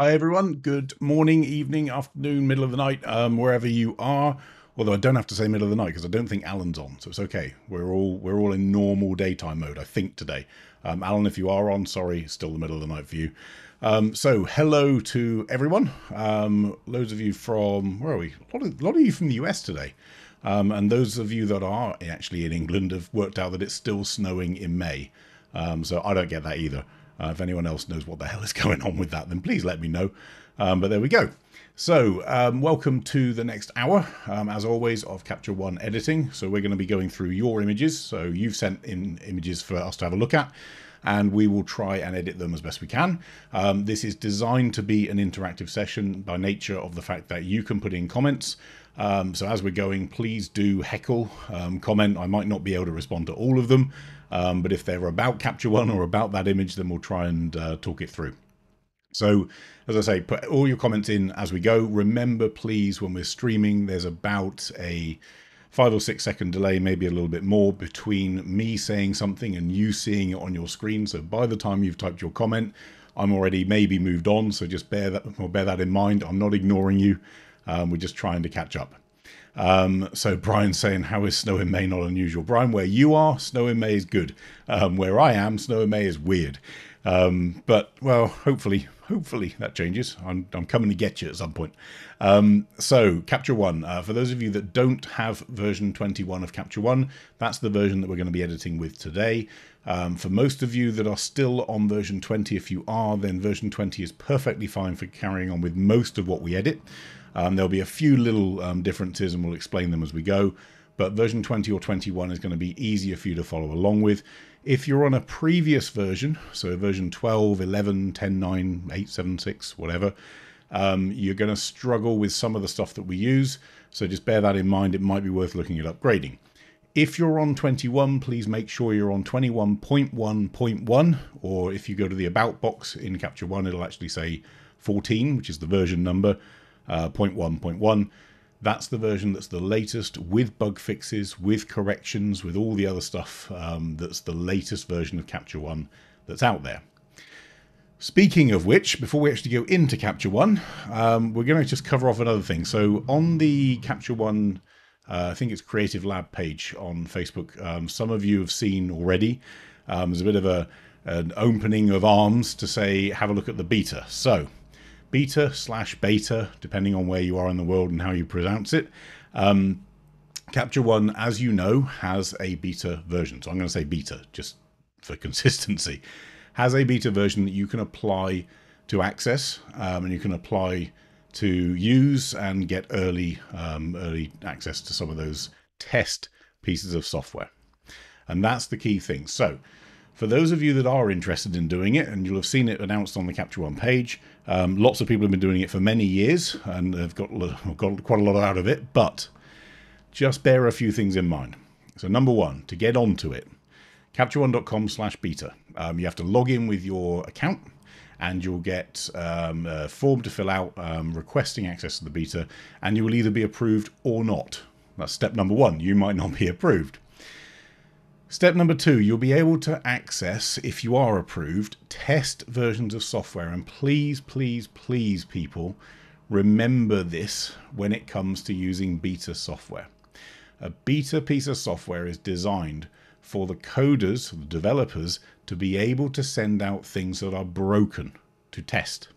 Hi everyone, good morning, evening, afternoon, middle of the night, wherever you are. Although I don't have to say middle of the night because I don't think Alan's on, so it's okay. We're all in normal daytime mode, I think, today. Alan, if you are on, sorry, still the middle of the night for you. So hello to everyone. Loads of you from, where are we? A lot of you from the US today. And those of you that are actually in England have worked out that it's still snowing in May. So I don't get that either. If anyone else knows what the hell is going on with that, then please let me know. But there we go. So welcome to the next hour, as always, of Capture One editing. So we're going to be going through your images. So you've sent in images for us to have a look at, and we will try and edit them as best we can. This is designed to be an interactive session by nature of the fact that you can put in comments. So as we're going, please do heckle, comment. I might not be able to respond to all of them, but if they're about Capture One or about that image, then we'll try and talk it through. So as I say, put all your comments in as we go. Remember, please, when we're streaming, there's about a 5 or 6 second delay, maybe a little bit more, between me saying something and you seeing it on your screen. So by the time you've typed your comment, I'm already maybe moved on. So just bear that in mind. I'm not ignoring you. We're just trying to catch up. So Brian's saying, how is snow in May not unusual? Brian, where you are, snow in May is good. Where I am, snow in May is weird. But, well, hopefully that changes. I'm coming to get you at some point. So Capture One, for those of you that don't have version 21 of Capture One, that's the version that we're going to be editing with today. For most of you that are still on version 20, if you are, then version 20 is perfectly fine for carrying on with most of what we edit. There'll be a few little differences, and we'll explain them as we go. But version 20 or 21 is going to be easier for you to follow along with. If you're on a previous version, so version 12, 11, 10, 9, 8, 7, 6, whatever, you're going to struggle with some of the stuff that we use. So just bear that in mind. It might be worth looking at upgrading. If you're on 21, please make sure you're on 21.1.1, or if you go to the About box in Capture One, it'll actually say 14, which is the version number, 0.1.1. That's the version that's the latest, with bug fixes, with corrections, with all the other stuff. That's the latest version of Capture One that's out there. Speaking of which, before we actually go into Capture One, we're going to just cover off another thing. So on the Capture One, I think it's Creative Lab page on Facebook, some of you have seen already. There's a bit of an opening of arms to say, have a look at the beta. So beta/beta, depending on where you are in the world and how you pronounce it. Capture One, as you know, has a beta version. So I'm going to say beta just for consistency. Has a beta version that you can apply to access, and you can apply to use and get early access to some of those test pieces of software. And that's the key thing. So for those of you that are interested in doing it, and you'll have seen it announced on the Capture One page, lots of people have been doing it for many years and have got quite a lot out of it, but just bear a few things in mind. So number one, to get onto it, captureone.com/beta. You have to log in with your account, and you'll get a form to fill out requesting access to the beta, and you will either be approved or not. That's step number one. You might not be approved. Step number two, you'll be able to access, if you are approved, test versions of software. And please, please, please, people, remember this when it comes to using beta software. A beta piece of software is designed for the coders, the developers, to be able to send out things that are broken to test.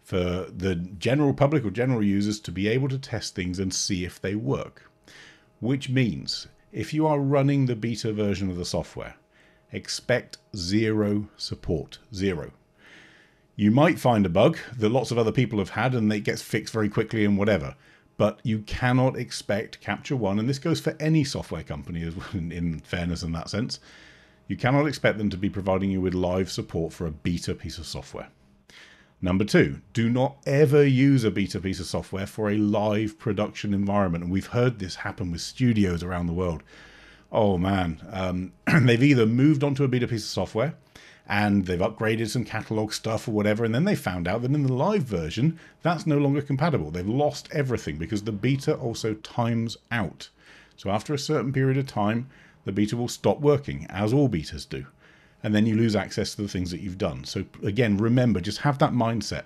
For the general public or general users to be able to test things and see if they work, which means if you are running the beta version of the software, expect zero support, zero. You might find a bug that lots of other people have had and it gets fixed very quickly and whatever, but you cannot expect Capture One, and this goes for any software company as well, in fairness in that sense, you cannot expect them to be providing you with live support for a beta piece of software. Number two, do not ever use a beta piece of software for a live production environment. And we've heard this happen with studios around the world. Oh man, they've either moved onto a beta piece of software and they've upgraded some catalog stuff or whatever, and then they found out that in the live version, that's no longer compatible. They've lost everything because the beta also times out. So after a certain period of time, the beta will stop working, as all betas do. And then you lose access to the things that you've done. So again, remember, just have that mindset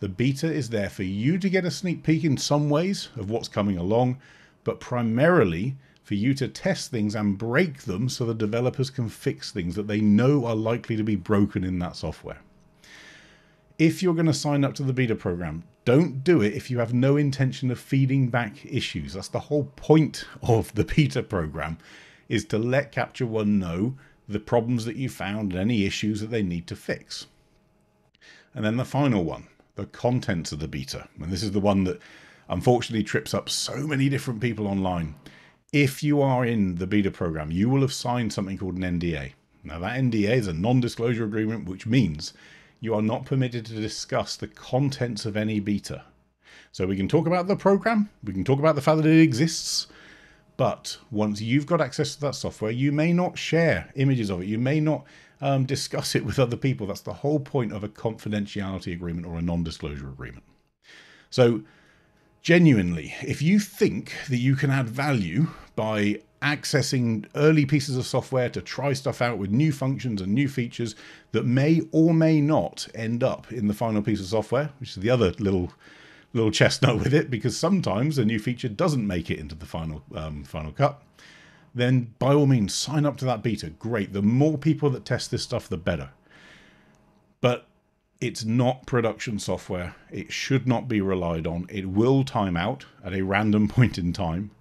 The beta is there for you to get a sneak peek in some ways of what's coming along, but primarily for you to test things and break them so the developers can fix things that they know are likely to be broken in that software. If you're going to sign up to the beta program, don't do it if you have no intention of feeding back issues. That's the whole point of the beta program, is to let Capture One know the problems that you found and any issues that they need to fix. And then the final one, the contents of the beta. And this is the one that unfortunately trips up so many different people online. If you are in the beta program, you will have signed something called an NDA. Now that NDA is a non-disclosure agreement, which means you are not permitted to discuss the contents of any beta. So we can talk about the program, we can talk about the fact that it exists, but once you've got access to that software, you may not share images of it. You may not discuss it with other people. That's the whole point of a confidentiality agreement or a non-disclosure agreement. So genuinely, if you think that you can add value by accessing early pieces of software to try stuff out with new functions and new features that may or may not end up in the final piece of software, which is the other little chestnut with it, because sometimes a new feature doesn't make it into the final cut, then by all means sign up to that beta. Great, the more people that test this stuff, the better. But it's not production software. It should not be relied on. It will time out at a random point in time,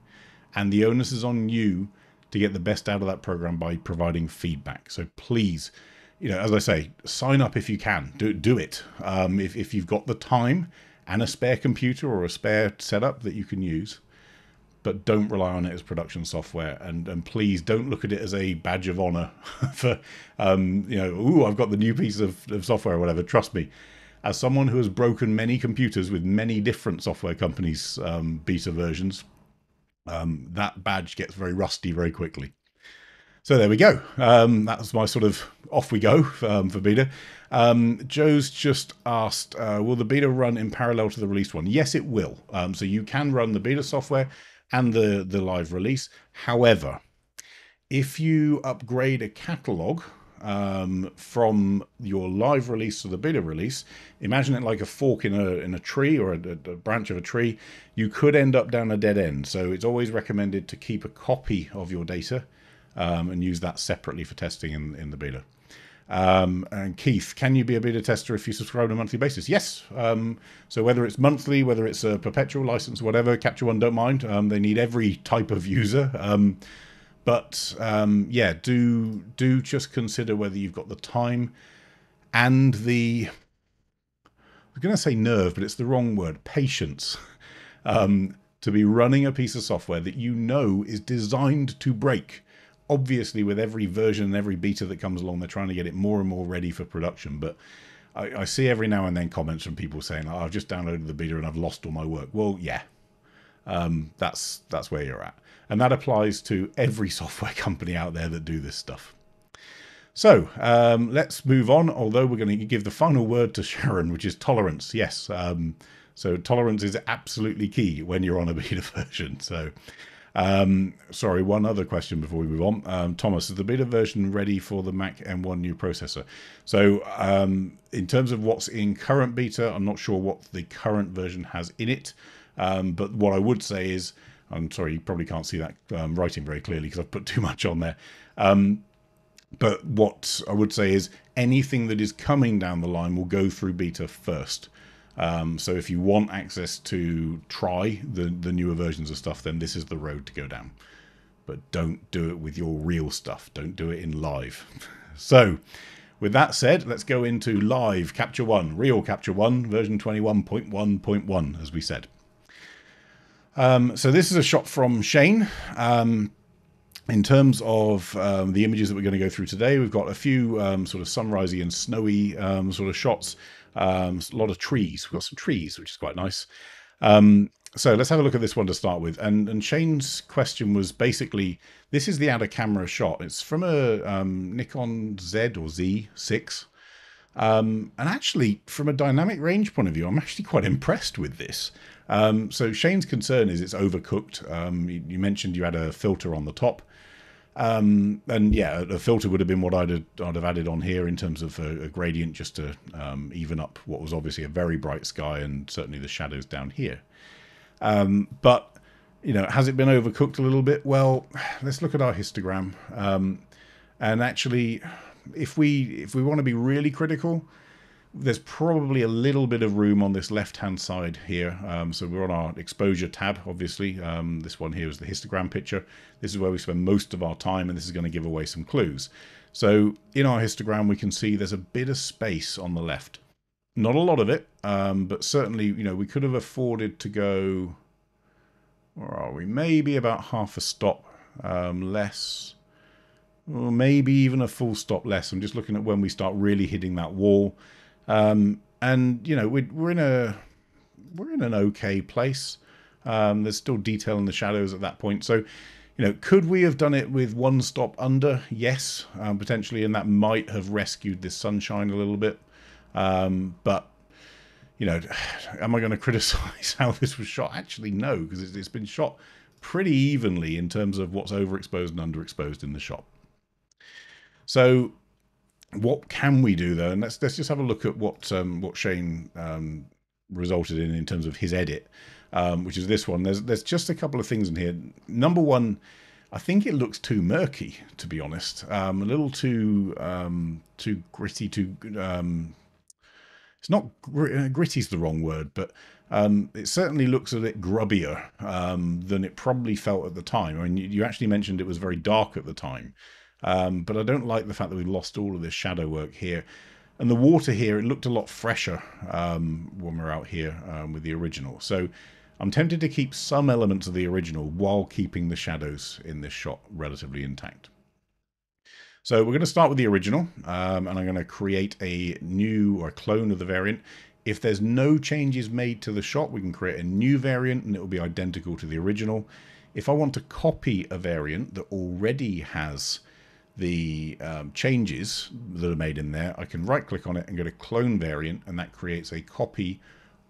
and the onus is on you to get the best out of that program by providing feedback. So please, you know, as I say, sign up if you can. Do it if you've got the time and a spare computer or a spare setup that you can use, but don't rely on it as production software. And please don't look at it as a badge of honor for, you know, ooh, I've got the new piece of software or whatever. Trust me, as someone who has broken many computers with many different software companies' beta versions, that badge gets very rusty very quickly. So there we go. That's my sort of off we go for beta. Joe's just asked, will the beta run in parallel to the released one? Yes, it will. So you can run the beta software and the live release. However, if you upgrade a catalog from your live release to the beta release, imagine it like a fork in a tree or a branch of a tree, you could end up down a dead end. So it's always recommended to keep a copy of your data and use that separately for testing in the beta. And Keith, can you be a beta tester if you subscribe on a monthly basis? Yes. So whether it's monthly, whether it's a perpetual license, whatever, Capture One don't mind. They need every type of user. But yeah, do just consider whether you've got the time and the, I'm going to say nerve, but it's the wrong word, patience, to be running a piece of software that you know is designed to break. Obviously, with every version and every beta that comes along, they're trying to get it more and more ready for production. But I see every now and then comments from people saying, oh, I've just downloaded the beta and I've lost all my work. Well, yeah, that's where you're at. And that applies to every software company out there that do this stuff. So let's move on, although we're going to give the final word to Sharon, which is tolerance. Yes, so tolerance is absolutely key when you're on a beta version. So... sorry, one other question before we move on. Thomas, is the beta version ready for the Mac M1 new processor? So in terms of what's in current beta, I'm not sure what the current version has in it. But what I would say is, I'm sorry, you probably can't see that writing very clearly because I've put too much on there. But what I would say is anything that is coming down the line will go through beta first. So if you want access to try the newer versions of stuff, then this is the road to go down. But don't do it with your real stuff. Don't do it in live. So with that said, let's go into live Capture One, real Capture One, version 21.1.1, as we said. So this is a shot from Shane. In terms of the images that we're going to go through today, we've got a few sort of sunrisey and snowy sort of shots. A lot of trees. We've got some trees, which is quite nice. So let's have a look at this one to start with. And Shane's question was basically, this is the out-of-camera shot. It's from a Nikon Z or Z6. And actually, from a dynamic range point of view, I'm actually quite impressed with this. So Shane's concern is it's overcooked. You mentioned you had a filter on the top. And yeah, a filter would have been what I'd have added on here in terms of a gradient, just to even up what was obviously a very bright sky and certainly the shadows down here. But, you know, has it been overcooked a little bit? Well, let's look at our histogram. And actually, if we want to be really critical, there's probably a little bit of room on this left-hand side here. So we're on our exposure tab, obviously. This one here is the histogram picture. This is where we spend most of our time, and this is going to give away some clues. So in our histogram, we can see there's a bit of space on the left. Not a lot of it, but certainly, you know, we could have afforded to go, where are we? Maybe about half a stop less, or maybe even a full stop less. I'm just looking at when we start really hitting that wall. And you know, we're in an okay place. There's still detail in the shadows at that point. So, you know, could we have done it with one stop under? Yes, potentially, and that might have rescued this sunshine a little bit. But you know, am I going to criticize how this was shot? Actually, no, because it's been shot pretty evenly in terms of what's overexposed and underexposed in the shot. So what can we do though? And let's just have a look at what Shane resulted in terms of his edit, which is this one. There's just a couple of things in here. Number one, I think it looks too murky, to be honest. A little too too gritty. Too it's not gritty's the wrong word, but it certainly looks a bit grubbier than it probably felt at the time. I mean, you actually mentioned it was very dark at the time. But I don't like the fact that we've lost all of this shadow work here. And the water here, it looked a lot fresher when we're out here with the original. So I'm tempted to keep some elements of the original while keeping the shadows in this shot relatively intact. So we're going to start with the original, and I'm going to create a new or clone of the variant. If there's no changes made to the shot, we can create a new variant, and it will be identical to the original. If I want to copy a variant that already has the changes that are made in there, I can right click on it and go to clone variant, and that creates a copy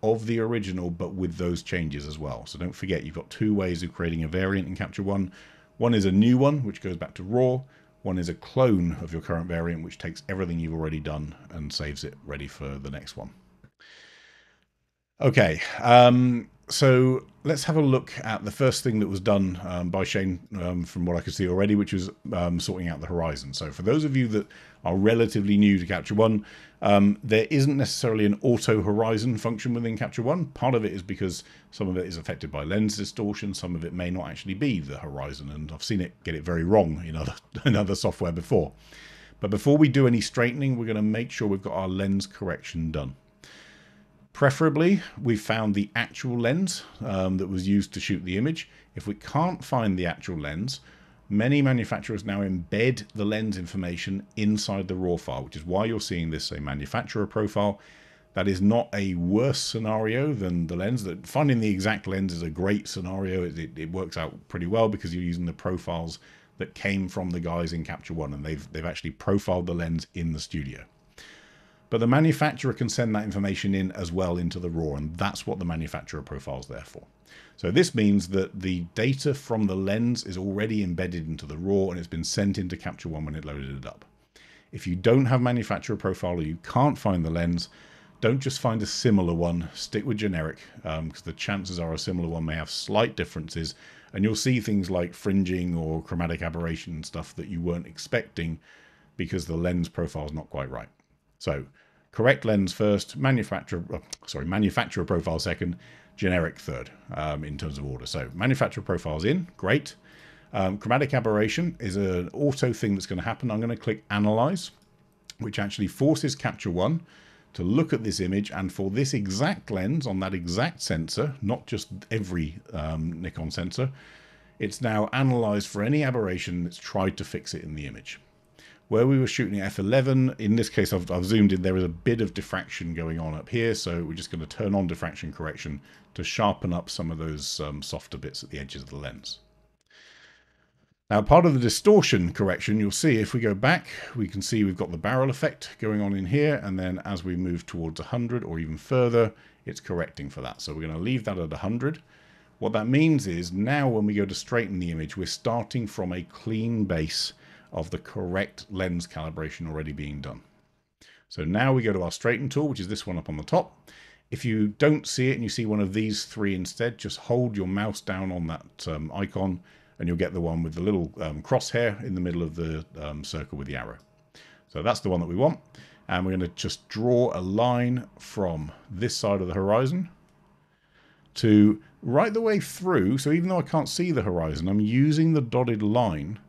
of the original but with those changes as well. So don't forget, you've got two ways of creating a variant in Capture One. One is a new one, which goes back to raw. One is a clone of your current variant, which takes everything you've already done and saves it ready for the next one. Okay, so let's have a look at the first thing that was done by Shane from what I could see already, which was sorting out the horizon. So for those of you that are relatively new to Capture One, there isn't necessarily an auto horizon function within Capture One. Part of it is because some of it is affected by lens distortion. Some of it may not actually be the horizon, and I've seen it get it very wrong in other software before. But before we do any straightening, we're going to make sure we've got our lens correction done. Preferably, we found the actual lens that was used to shoot the image. If we can't find the actual lens, many manufacturers now embed the lens information inside the RAW file, which is why you're seeing this say manufacturer profile. That is not a worse scenario than the lens. That finding the exact lens is a great scenario. It works out pretty well because you're using the profiles that came from the guys in Capture One, and they've actually profiled the lens in the studio. But the manufacturer can send that information in as well into the RAW, and that's what the manufacturer profile is there for. So this means that the data from the lens is already embedded into the RAW, and it's been sent into Capture One when it loaded it up. If you don't have manufacturer profile or you can't find the lens, don't just find a similar one. Stick with generic, because the chances are a similar one may have slight differences, and you'll see things like fringing or chromatic aberration and stuff that you weren't expecting because the lens profile is not quite right. So correct lens first, manufacturer profile second, generic third in terms of order. So manufacturer profile's in, great. Chromatic aberration is an auto thing that's going to happen. I'm going to click Analyze, which actually forces Capture One to look at this image, and for this exact lens on that exact sensor, not just every Nikon sensor, it's now analyzed for any aberration that's tried to fix it in the image. Where we were shooting at f11, in this case I've zoomed in, there is a bit of diffraction going on up here, so we're just going to turn on diffraction correction to sharpen up some of those softer bits at the edges of the lens. Now, part of the distortion correction, you'll see if we go back, we can see we've got the barrel effect going on in here, and then as we move towards 100 or even further, it's correcting for that. So we're going to leave that at 100. What that means is now when we go to straighten the image, we're starting from a clean base of the correct lens calibration already being done. So now we go to our straighten tool, which is this one up on the top. If you don't see it and you see one of these three instead, just hold your mouse down on that icon and you'll get the one with the little crosshair in the middle of the circle with the arrow. So that's the one that we want. And we're going to just draw a line from this side of the horizon to right the way through. So even though I can't see the horizon, I'm using the dotted line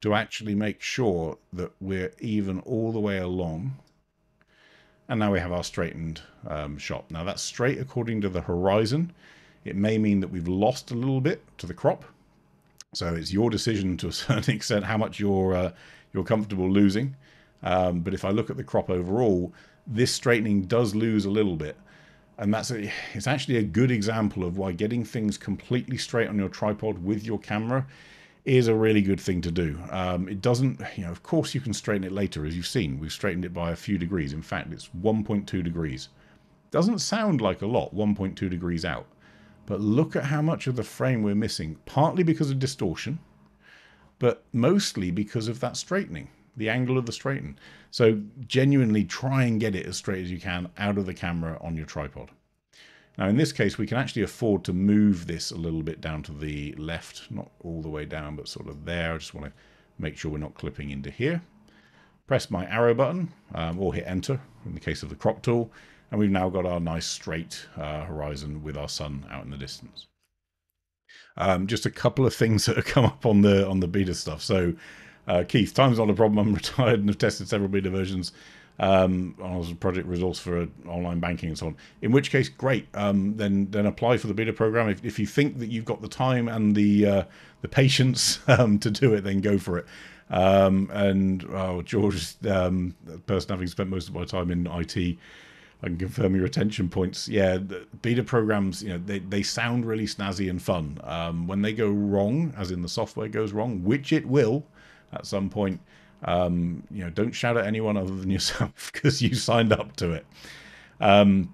to actually make sure that we're even all the way along. And now we have our straightened shot. Now that's straight according to the horizon. It may mean that we've lost a little bit to the crop. So it's your decision to a certain extent how much you're comfortable losing. But if I look at the crop overall, this straightening does lose a little bit. And that's it's actually a good example of why getting things completely straight on your tripod with your camera is a really good thing to do. It doesn't, you know, of course you can straighten it later, as you've seen. We've straightened it by a few degrees. In fact, it's 1.2 degrees. Doesn't sound like a lot, 1.2 degrees out. But look at how much of the frame we're missing, partly because of distortion, but mostly because of that straightening, the angle of the straighten. So genuinely try and get it as straight as you can out of the camera on your tripod. Now in this case, we can actually afford to move this a little bit down to the left, not all the way down, but sort of there. I just want to make sure we're not clipping into here. Press my arrow button or hit enter in the case of the crop tool. And we've now got our nice straight horizon with our sun out in the distance. Just a couple of things that have come up on the beta stuff. So Keith, time's not a problem. I'm retired and have tested several beta versions. I was a project resource for online banking and so on. In which case, great. Then apply for the beta program. If you think that you've got the time and the patience to do it, then go for it. George, the person having spent most of my time in IT, I can confirm your retention points. Yeah, the beta programs, you know, they sound really snazzy and fun. When they go wrong, as in the software goes wrong, which it will at some point, you know, don't shout at anyone other than yourself because you signed up to it. And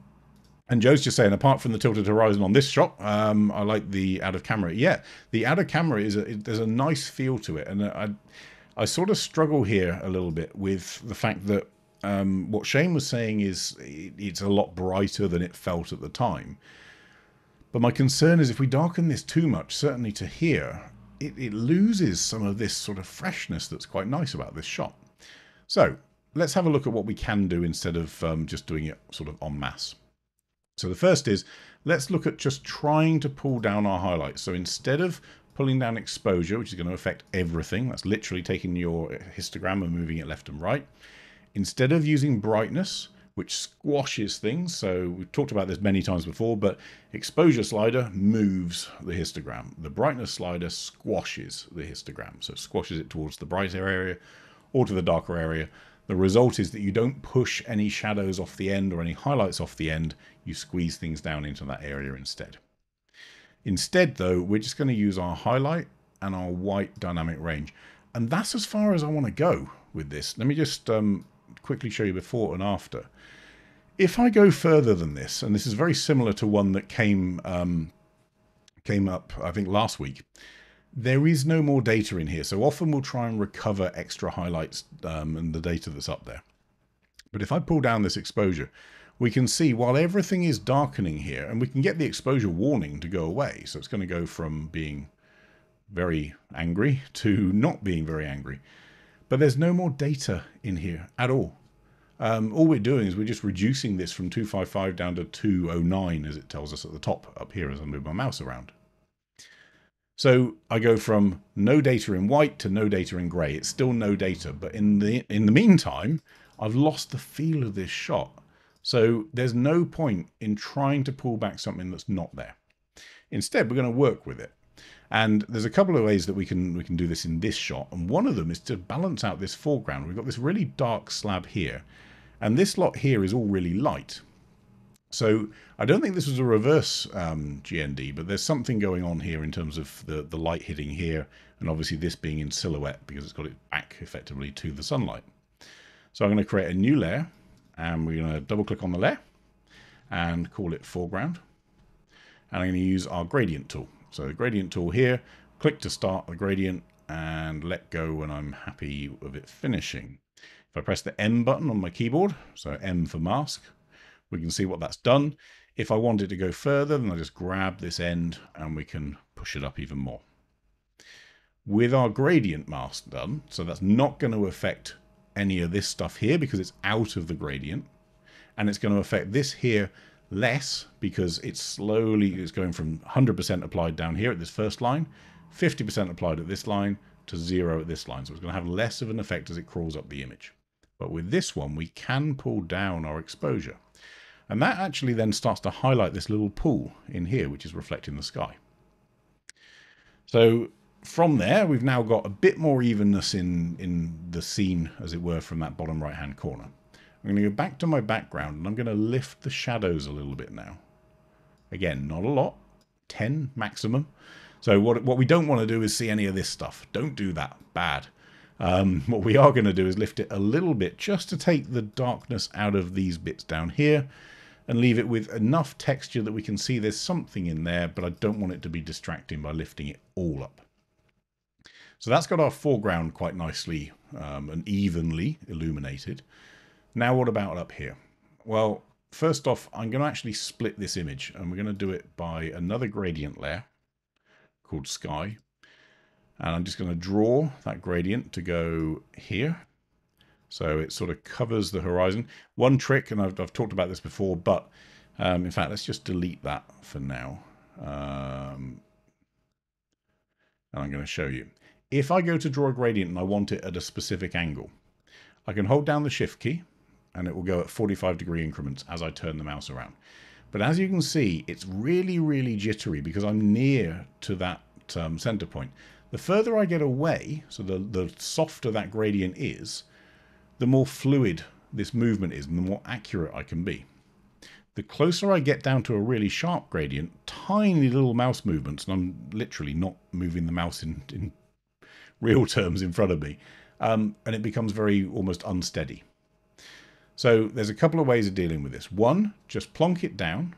Joe's just saying, apart from the tilted horizon on this shot, I like the out of camera. Yeah, the out of camera is there's a nice feel to it, and I sort of struggle here a little bit with the fact that what Shane was saying is it's a lot brighter than it felt at the time. But my concern is if we darken this too much, certainly to here, it loses some of this sort of freshness that's quite nice about this shot. So let's have a look at what we can do instead of just doing it sort of en masse. So the first is, let's look at just trying to pull down our highlights. So instead of pulling down exposure, which is going to affect everything, that's literally taking your histogram and moving it left and right. Instead of using brightness, which squashes things, so we've talked about this many times before, but exposure slider moves the histogram. The brightness slider squashes the histogram, so it squashes it towards the brighter area or to the darker area. The result is that you don't push any shadows off the end or any highlights off the end. You squeeze things down into that area instead. Instead, though, we're just going to use our highlight and our white dynamic range. And that's as far as I want to go with this. Let me just quickly show you before and after. If I go further than this, and this is very similar to one that came up, I think, last week, there is no more data in here. So often we'll try and recover extra highlights and the data that's up there. But if I pull down this exposure, we can see while everything is darkening here, and we can get the exposure warning to go away. So it's going to go from being very angry to not being very angry. But there's no more data in here at all. All we're doing is we're just reducing this from 255 down to 209, as it tells us at the top up here as I move my mouse around. So I go from no data in white to no data in gray. It's still no data, but in the meantime, I've lost the feel of this shot. So there's no point in trying to pull back something that's not there. Instead, we're going to work with it. And there's a couple of ways that we can do this in this shot. And one of them is to balance out this foreground. We've got this really dark slab here. And this lot here is all really light. So I don't think this was a reverse GND, but there's something going on here in terms of the light hitting here. And obviously this being in silhouette because it's got it back effectively to the sunlight. So I'm going to create a new layer. And we're going to double click on the layer and call it foreground. and I'm going to use our gradient tool. So the gradient tool here, click to start the gradient and let go when I'm happy with it finishing. If I press the M button on my keyboard, so M for mask, we can see what that's done. If I wanted to go further, then I just grab this end and we can push it up even more. With our gradient mask done, so that's not going to affect any of this stuff here because it's out of the gradient, and it's going to affect this here less because it's slowly, it's going from 100% applied down here at this first line, 50% applied at this line, to 0 at this line. So it's going to have less of an effect as it crawls up the image. But with this one, we can pull down our exposure. And that actually then starts to highlight this little pool in here, which is reflecting the sky. So from there, we've now got a bit more evenness in the scene, as it were, from that bottom right-hand corner. I'm going to go back to my background, and I'm going to lift the shadows a little bit now. Again, not a lot, 10 maximum. So what we don't want to do is see any of this stuff. Don't do that. Bad. What we are going to do is lift it a little bit just to take the darkness out of these bits down here and leave it with enough texture that we can see there's something in there, but I don't want it to be distracting by lifting it all up. So that's got our foreground quite nicely and evenly illuminated. Now what about up here? Well, first off, I'm going to actually split this image, and we're going to do it by another gradient layer called sky, and I'm just going to draw that gradient to go here, so it sort of covers the horizon. One trick, and I've talked about this before, but in fact, let's just delete that for now, and I'm going to show you. If I go to draw a gradient and I want it at a specific angle, I can hold down the shift key and it will go at 45-degree increments as I turn the mouse around. But as you can see, it's really, really jittery because I'm near to that center point. The further I get away, so the softer that gradient is, the more fluid this movement is and the more accurate I can be. The closer I get down to a really sharp gradient, tiny little mouse movements, and I'm literally not moving the mouse in real terms in front of me, and it becomes very almost unsteady. So there's a couple of ways of dealing with this. One, just plonk it down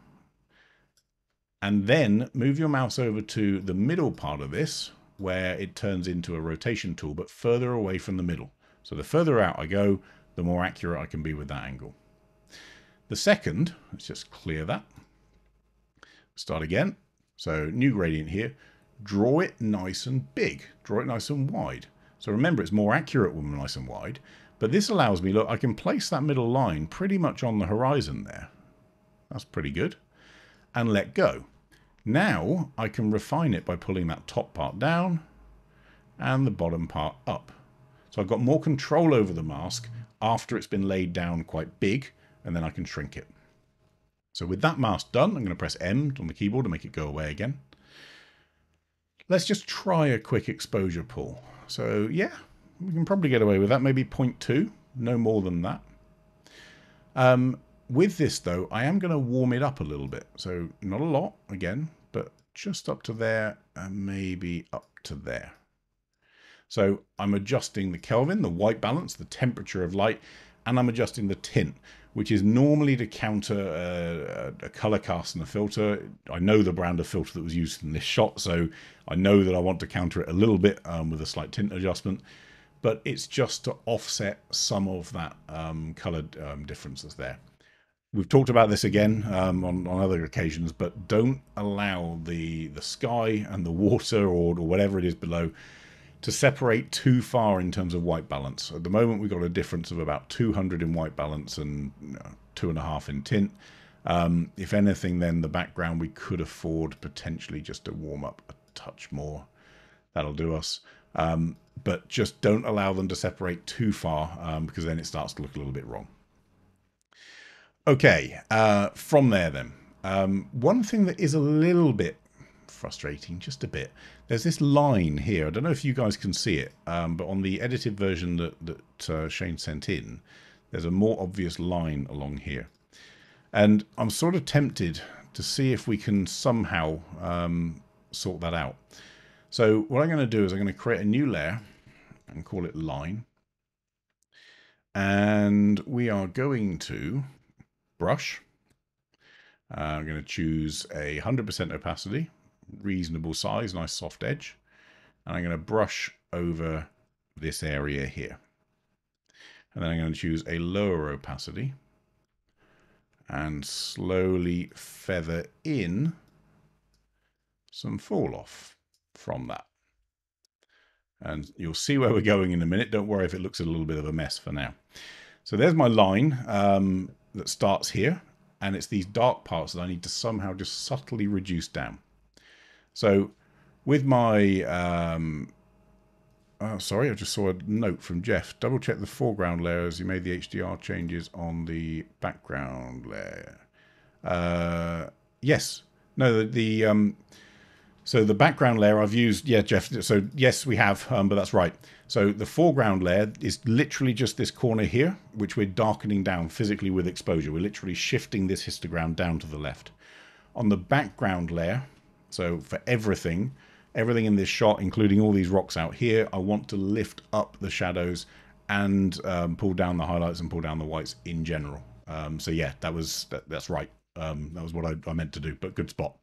and then move your mouse over to the middle part of this where it turns into a rotation tool, but further away from the middle. So the further out I go, the more accurate I can be with that angle. The second, let's just clear that. Start again. So new gradient here. Draw it nice and big. Draw it nice and wide. So remember, it's more accurate when we're nice and wide. But this allows me, look, I can place that middle line pretty much on the horizon there. That's pretty good. And let go. Now I can refine it by pulling that top part down and the bottom part up. So I've got more control over the mask after it's been laid down quite big, and then I can shrink it. So with that mask done, I'm going to press M on the keyboard to make it go away again. Let's just try a quick exposure pull. So yeah, we can probably get away with that, maybe 0.2, no more than that. With this, though, I am going to warm it up a little bit. So not a lot, again, but just up to there and maybe up to there. So I'm adjusting the Kelvin, the white balance, the temperature of light, and I'm adjusting the tint, which is normally to counter a color cast and a filter. I know the brand of filter that was used in this shot, so I know that I want to counter it a little bit with a slight tint adjustment. But it's just to offset some of that coloured difference that's there. We've talked about this again on other occasions, but don't allow the sky and the water or whatever it is below to separate too far in terms of white balance. At the moment, we've got a difference of about 200 in white balance and 2.5 in tint. If anything, then the background, we could afford potentially just to warm up a touch more. That'll do us. But just don't allow them to separate too far because then it starts to look a little bit wrong. Okay, from there then. One thing that is a little bit frustrating, just a bit, there's this line here. I don't know if you guys can see it, but on the edited version that Shane sent in, there's a more obvious line along here. And I'm sort of tempted to see if we can somehow sort that out. So what I'm going to do is I'm going to create a new layer and call it line. And we are going to brush. I'm going to choose a 100% opacity, reasonable size, nice soft edge. And I'm going to brush over this area here. And then I'm going to choose a lower opacity and slowly feather in some fall off from that. And you'll see where we're going in a minute. Don't worry if it looks a little bit of a mess for now. So there's my line that starts here. And it's these dark parts that I need to somehow just subtly reduce down. So with my... oh, sorry, I just saw a note from Jeff. Double check the foreground layer as you made the HDR changes on the background layer. Yes. No, so the background layer I've used... Yeah, Jeff, so yes, we have, but that's right. So the foreground layer is literally just this corner here, which we're darkening down physically with exposure. We're literally shifting this histogram down to the left. On the background layer, so for everything... Everything in this shot, including all these rocks out here, I want to lift up the shadows and pull down the highlights and pull down the whites in general. So yeah, that's right. That was what I meant to do, but good spot.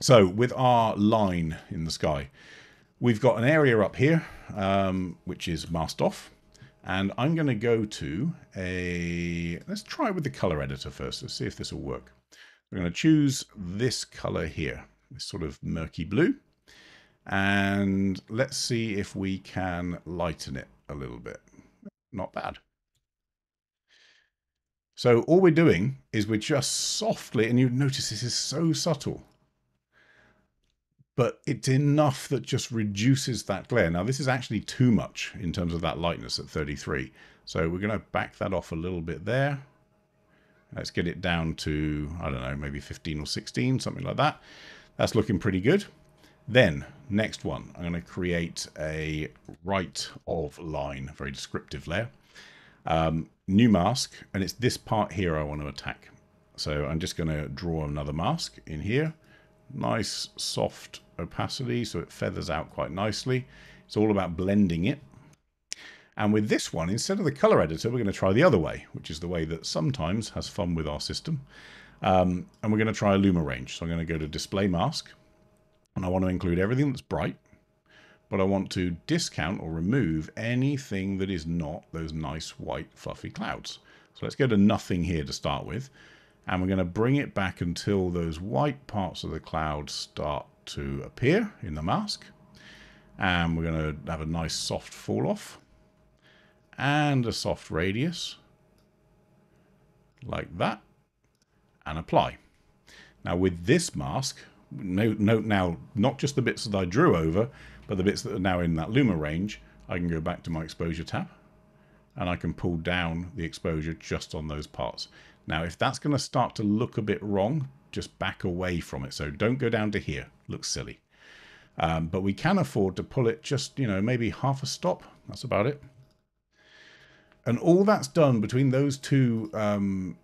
So with our line in the sky, we've got an area up here, which is masked off. And I'm going to go to a... Let's try it with the color editor first. Let's see if this will work. We're going to choose this color here. This sort of murky blue, and let's see if we can lighten it a little bit. Not bad. So all we're doing is we're just softly, and you notice this is so subtle, but it's enough that just reduces that glare. Now this is actually too much in terms of that lightness at 33. So we're going to back that off a little bit there. Let's get it down to, I don't know, maybe 15 or 16, something like that. That's looking pretty good. Then, next one, I'm going to create a right of line, very descriptive layer. New mask, and it's this part here I want to attack. So I'm just going to draw another mask in here. Nice soft opacity, so it feathers out quite nicely. It's all about blending it. And with this one, instead of the color editor, we're going to try the other way, which is the way that sometimes has fun with our system. And we're going to try a luma range. So I'm going to go to display mask, and I want to include everything that's bright, but I want to discount or remove anything that is not those nice white fluffy clouds. So let's go to nothing here to start with, and we're going to bring it back until those white parts of the cloud start to appear in the mask. And we're going to have a nice soft fall off and a soft radius like that. And apply. Now with this mask, note now not just the bits that I drew over, but the bits that are now in that luma range, I can go back to my exposure tab and I can pull down the exposure just on those parts. Now if that's going to start to look a bit wrong, just back away from it. So don't go down to here, looks silly. But we can afford to pull it just, you know, maybe half a stop, that's about it. And all that's done between those two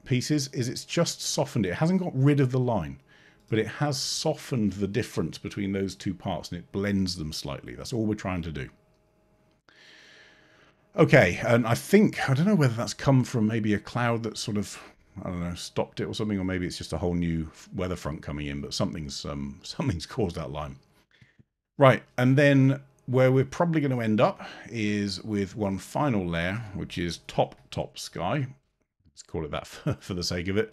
pieces is it's just softened it. It hasn't got rid of the line, but it has softened the difference between those two parts, and it blends them slightly. That's all we're trying to do. Okay, and I think, I don't know whether that's come from maybe a cloud that sort of, I don't know, stopped it or something, or maybe it's just a whole new weather front coming in, but something's caused that line. Right, and then... Where we're probably going to end up is with one final layer, which is top sky. Let's call it that for the sake of it,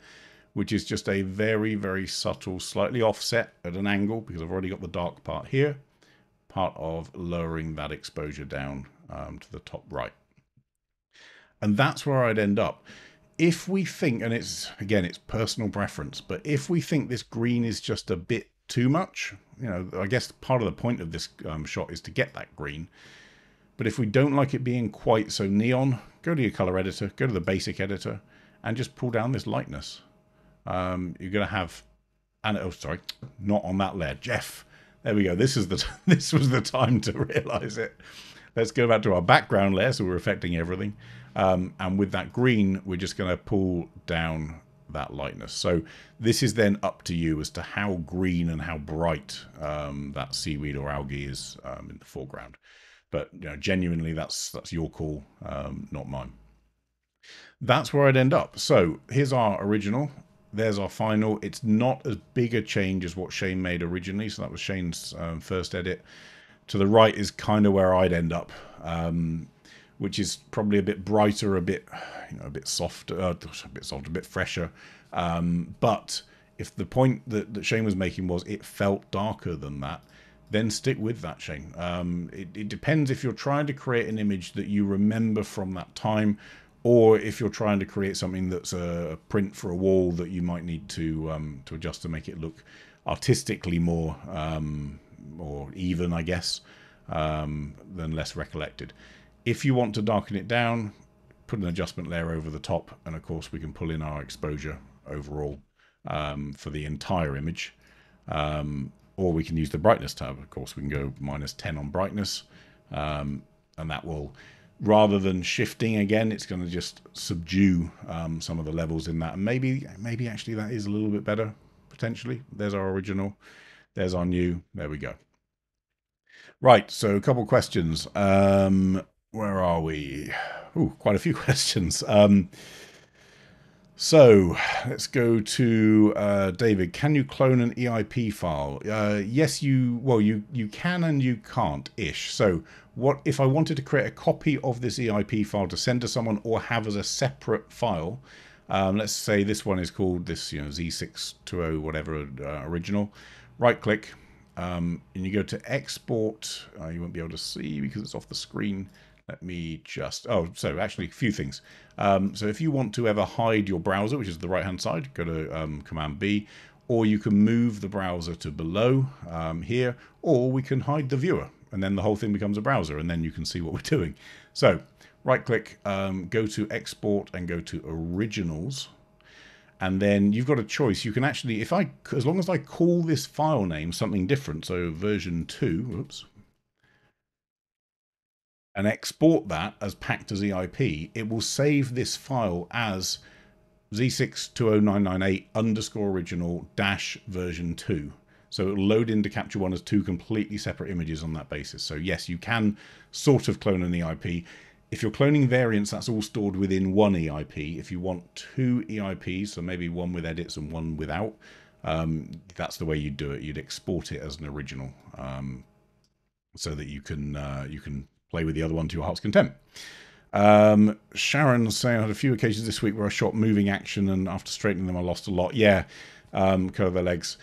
which is just a very, very subtle, slightly offset at an angle, because I've already got the dark part here, part of lowering that exposure down to the top right. And that's where I'd end up. If we think, and it's, again, it's personal preference, but if we think this green is just a bit too much, you know, I guess part of the point of this shot is to get that green. But if we don't like it being quite so neon, go to your color editor, go to the basic editor, and just pull down this lightness. You're going to have, and oh, sorry, not on that layer, Jeff. There we go. This was the time to realize it. Let's go back to our background layer, so we're affecting everything. And with that green, we're just going to pull down that lightness. So this is then up to you as to how green and how bright that seaweed or algae is in the foreground. But you know, genuinely, that's your call, not mine. That's where I'd end up. So here's our original. there's our final. It's not as big a change as what Shane made originally, so that was Shane's first edit. To the right is kind of where I'd end up, which is probably a bit brighter, a bit, you know, a bit fresher. But if the point that Shane was making was it felt darker than that, then stick with that, Shane. It depends if you're trying to create an image that you remember from that time, or if you're trying to create something that's a print for a wall that you might need to adjust to make it look artistically more or even, I guess, than less recollected. If you want to darken it down, put an adjustment layer over the top, and of course we can pull in our exposure overall for the entire image, or we can use the brightness tab. Of course we can go -10 on brightness, and that will, rather than shifting again, it's going to just subdue some of the levels in that. And maybe actually that is a little bit better, potentially. There's our original, there's our new, there we go. Right, so a couple questions. Where are we? Ooh, quite a few questions. So let's go to David. Can you clone an EIP file? Yes, you can and you can't-ish. So what if I wanted to create a copy of this EIP file to send to someone or have as a separate file? Let's say this one is called this, you know, Z620 whatever original. Right click, and you go to export. You won't be able to see because it's off the screen. Let me just, oh, so actually a few things. So if you want to ever hide your browser, which is the right-hand side, go to Command-B, or you can move the browser to below here, or we can hide the viewer, and then the whole thing becomes a browser, and then you can see what we're doing. So right-click, go to Export, and go to Originals, and then you've got a choice. You can actually, as long as I call this file name something different, so version 2, oops, and export that as packed as EIP, it will save this file as Z6209998_original-version2. So it'll load into Capture One as two completely separate images on that basis. So yes, you can sort of clone an EIP. If you're cloning variants, that's all stored within one EIP. If you want two EIPs, so maybe one with edits and one without, that's the way you do it. You'd export it as an original, so that you can play with the other one to your heart's content. Sharon's saying, I had a few occasions this week where I shot moving action, and after straightening them, I lost a lot. Yeah, curve their legs.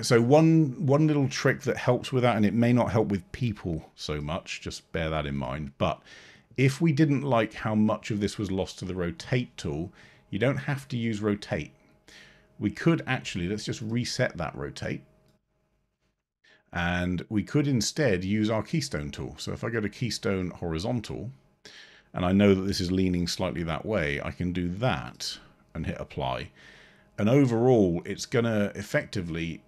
So one little trick that helps with that, and it may not help with people so much, just bear that in mind, but if we didn't like how much of this was lost to the rotate tool, you don't have to use rotate. We could actually, let's just reset that rotate. And we could instead use our keystone tool. So if I go to keystone horizontal, and I know that this is leaning slightly that way, I can do that and hit apply. And overall, it's going to effectively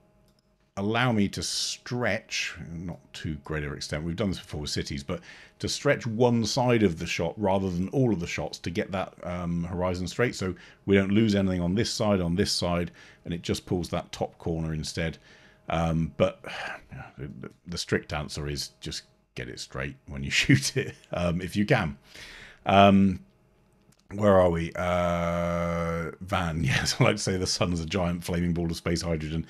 allow me to stretch, not to greater extent, we've done this before with cities, but to stretch one side of the shot rather than all of the shots to get that horizon straight. So we don't lose anything on this side, and it just pulls that top corner instead. But the strict answer is just get it straight when you shoot it, if you can. Where are we? Van, yes, I like to say the sun's a giant flaming ball of space hydrogen.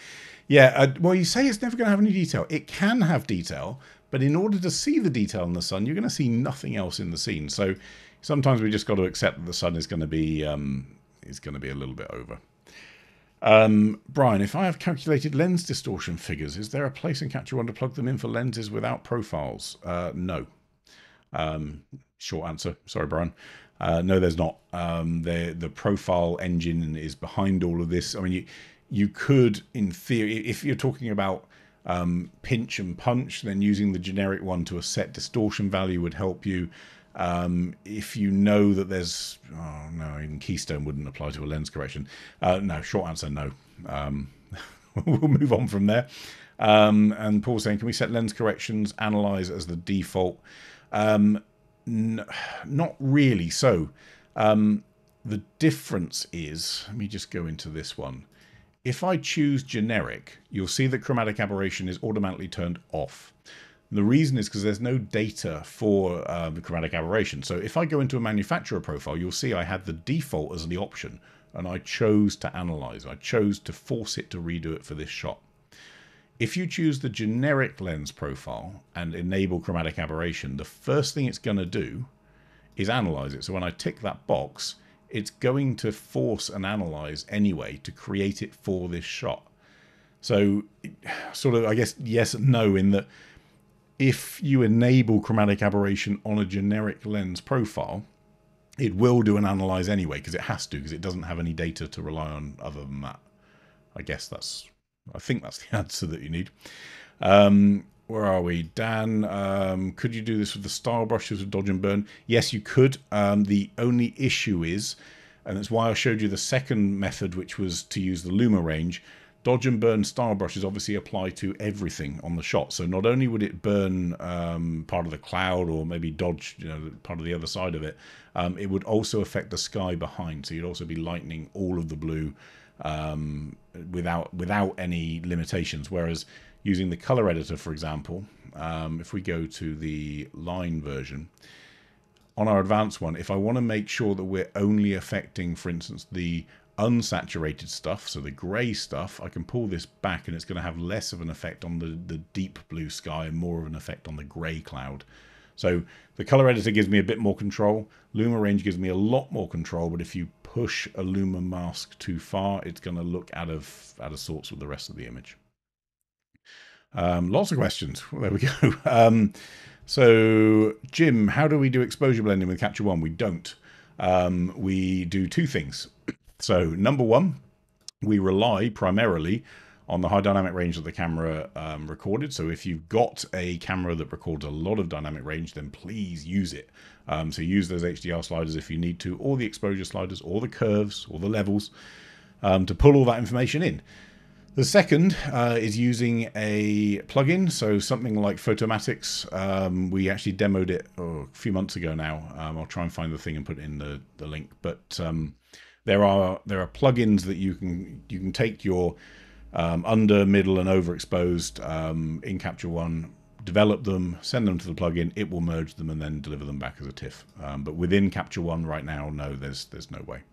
Yeah, well, you say it's never going to have any detail. It can have detail, but in order to see the detail in the sun, you're going to see nothing else in the scene. So sometimes we just got to accept that the sun is going to be a little bit over. Brian, if I have calculated lens distortion figures, is there a place in Capture One to plug them in for lenses without profiles? No. Short answer. Sorry, Brian. No, there's not. The profile engine is behind all of this. I mean, you could, in theory, if you're talking about pinch and punch, then using the generic one to a set distortion value would help you. If you know that there's, oh no, even keystone wouldn't apply to a lens correction. No, short answer, no. We'll move on from there. And Paul's saying, can we set lens corrections analyze as the default? Not really. So the difference is, let me just go into this one. If I choose generic, you'll see that chromatic aberration is automatically turned off. The reason is because there's no data for the chromatic aberration. So if I go into a manufacturer profile, you'll see I had the default as the option. and I chose to analyze. I chose to force it to redo it for this shot. If you choose the generic lens profile and enable chromatic aberration, the first thing it's going to do is analyze it. So when I tick that box, it's going to force and analyze anyway to create it for this shot. So sort of, I guess, yes and no, in that if you enable chromatic aberration on a generic lens profile, it will do an analyze anyway, because it has to, because it doesn't have any data to rely on other than that. I guess that's... I think that's the answer that you need. Where are we? Dan, could you do this with the style brushes with dodge and burn? Yes, you could. The only issue is, and that's why I showed you the second method, which was to use the Luma range, dodge and burn style brushes obviously apply to everything on the shot. So not only would it burn part of the cloud or maybe dodge, you know, part of the other side of it, it would also affect the sky behind. So you'd also be lightening all of the blue without any limitations, whereas using the color editor, for example, if we go to the line version on our advanced one, if I want to make sure that we're only affecting, for instance, the unsaturated stuff, so the gray stuff, I can pull this back and it's going to have less of an effect on the deep blue sky and more of an effect on the gray cloud. So the color editor gives me a bit more control. Luma range gives me a lot more control, but if you push a Luma mask too far, it's going to look out of sorts with the rest of the image. Lots of questions. Well, there we go. So Jim, how do we do exposure blending with Capture One? We don't. We do two things. So number one, we rely primarily on the high dynamic range that the camera recorded. So if you've got a camera that records a lot of dynamic range, then please use it. So use those HDR sliders if you need to, or the exposure sliders, or the curves, or the levels, to pull all that information in. The second is using a plugin, so something like Photomatix. We actually demoed it a few months ago now. I'll try and find the thing and put it in the link. But there are plugins that you can take your under, middle, and overexposed in Capture One, develop them, send them to the plugin, it will merge them and then deliver them back as a TIFF. But within Capture One right now, no, there's no way.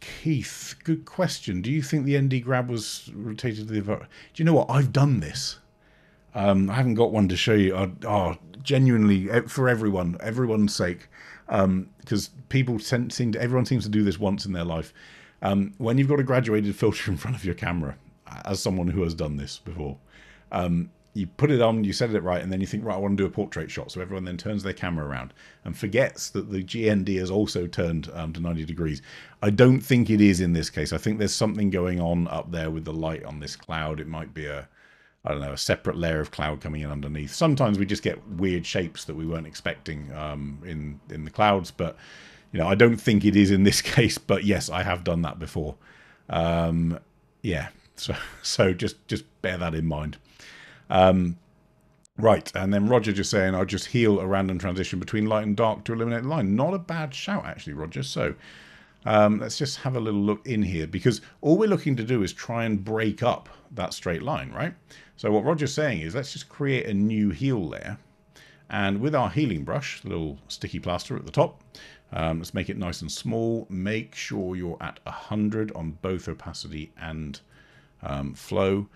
Keith, good question. Do you think the ND grab was rotated to the... Do you know what? I've done this. I haven't got one to show you. Genuinely, for everyone's sake, because everyone seems to do this once in their life. When you've got a graduated filter in front of your camera, as someone who has done this before, you put it on, you set it right, and then you think, right, I want to do a portrait shot. So everyone then turns their camera around and forgets that the GND is also turned to 90 degrees. I don't think it is in this case. I think there's something going on up there with the light on this cloud. It might be a, I don't know, a separate layer of cloud coming in underneath. Sometimes we just get weird shapes that we weren't expecting in the clouds, but... You know, I don't think it is in this case, but yes, I have done that before. Yeah, so just bear that in mind. Right, and then Roger just saying, I'll just heal a random transition between light and dark to eliminate the line. Not a bad shout, actually, Roger. So let's just have a little look in here, because all we're looking to do is try and break up that straight line, right? So what Roger's saying is, let's just create a new heal layer. And with our healing brush, the little sticky plaster at the top, let's make it nice and small. Make sure you're at 100 on both opacity and flow.